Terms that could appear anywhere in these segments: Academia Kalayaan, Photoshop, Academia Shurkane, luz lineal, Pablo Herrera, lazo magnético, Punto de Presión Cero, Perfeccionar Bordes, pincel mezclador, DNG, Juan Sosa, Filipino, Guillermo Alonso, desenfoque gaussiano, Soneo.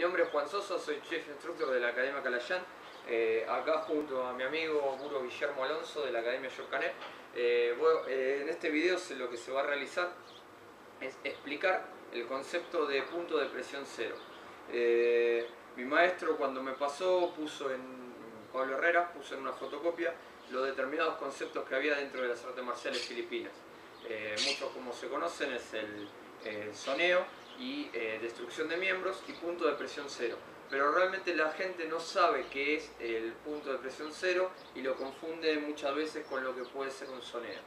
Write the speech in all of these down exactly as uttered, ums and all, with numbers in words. Mi nombre es Juan Sosa, soy chef instructor de la Academia Kalayaan, eh, acá junto a mi amigo gurú Guillermo Alonso de la Academia Shurkane. Eh, bueno, eh, en este video lo que se va a realizar es explicar el concepto de punto de presión cero. Eh, mi maestro, cuando me pasó, puso en Pablo Herrera, puso en una fotocopia los determinados conceptos que había dentro de las artes marciales filipinas. Eh, muchos, como se conocen, es el eh, soneo y eh, destrucción de miembros y punto de presión cero. Pero realmente la gente no sabe qué es el punto de presión cero y lo confunde muchas veces con lo que puede ser un soneo.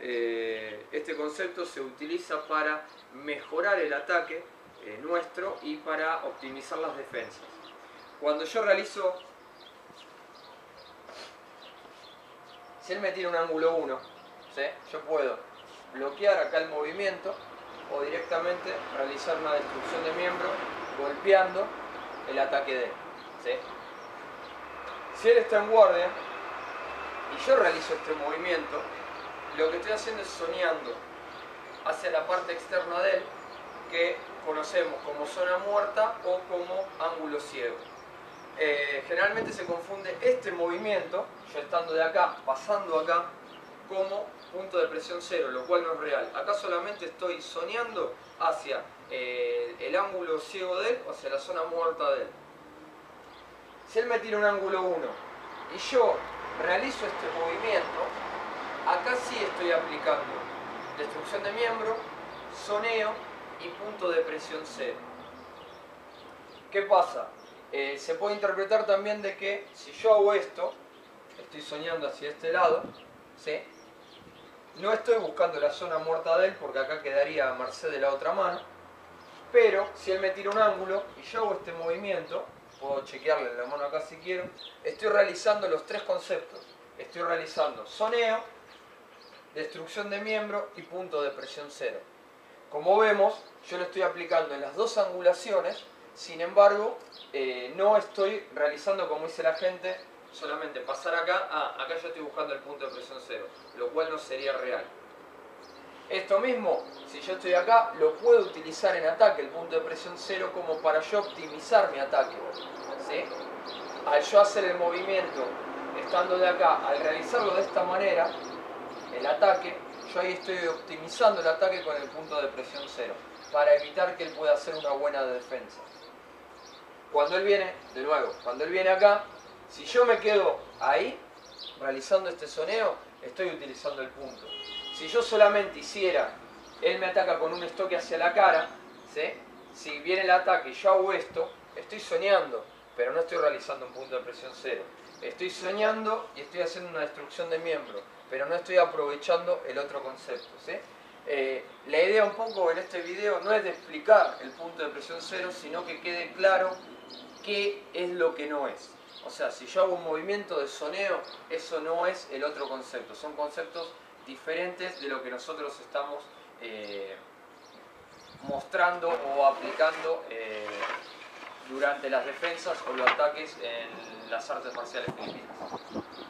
Eh, este concepto se utiliza para mejorar el ataque eh, nuestro y para optimizar las defensas. Cuando yo realizo, si él me tira un ángulo uno, ¿sí?, yo puedo bloquear acá el movimiento o directamente realizar una destrucción de miembro golpeando el ataque de él, ¿sí? Si él está en guardia y yo realizo este movimiento, lo que estoy haciendo es soneando hacia la parte externa de él, que conocemos como zona muerta o como ángulo ciego. Eh, generalmente se confunde este movimiento, yo estando de acá, pasando acá, como punto de presión cero, lo cual no es real. Acá solamente estoy soneando hacia eh, el ángulo ciego de él, o hacia la zona muerta de él. Si él me tira un ángulo uno y yo realizo este movimiento, acá sí estoy aplicando destrucción de miembro, soneo y punto de presión cero. ¿Qué pasa? Eh, se puede interpretar también de que si yo hago esto, estoy soneando hacia este lado, ¿sí?, no estoy buscando la zona muerta de él, porque acá quedaría a merced de la otra mano. Pero si él me tira un ángulo y yo hago este movimiento, puedo chequearle la mano acá si quiero, estoy realizando los tres conceptos. Estoy realizando soneo, destrucción de miembro y punto de presión cero. Como vemos, yo lo estoy aplicando en las dos angulaciones. Sin embargo, eh, no estoy realizando, como dice la gente, solamente pasar acá, ah, acá yo estoy buscando el punto de presión cero, lo cual no sería real. Esto mismo, si yo estoy acá, lo puedo utilizar en ataque, el punto de presión cero, como para yo optimizar mi ataque, ¿sí? Al yo hacer el movimiento, estando de acá, al realizarlo de esta manera, el ataque, yo ahí estoy optimizando el ataque con el punto de presión cero, para evitar que él pueda hacer una buena defensa. Cuando él viene, de nuevo, cuando él viene acá, si yo me quedo ahí, realizando este soneo, estoy utilizando el punto. Si yo solamente hiciera, él me ataca con un estoque hacia la cara, ¿sí?, si viene el ataque y yo hago esto, estoy soneando, pero no estoy realizando un punto de presión cero. Estoy soneando y estoy haciendo una destrucción de miembro, pero no estoy aprovechando el otro concepto, ¿sí? Eh, la idea un poco en este video no es de explicar el punto de presión cero, sino que quede claro qué es lo que no es. O sea, si yo hago un movimiento de soneo, eso no es el otro concepto. Son conceptos diferentes de lo que nosotros estamos eh, mostrando o aplicando eh, durante las defensas o los ataques en las artes marciales filipinas.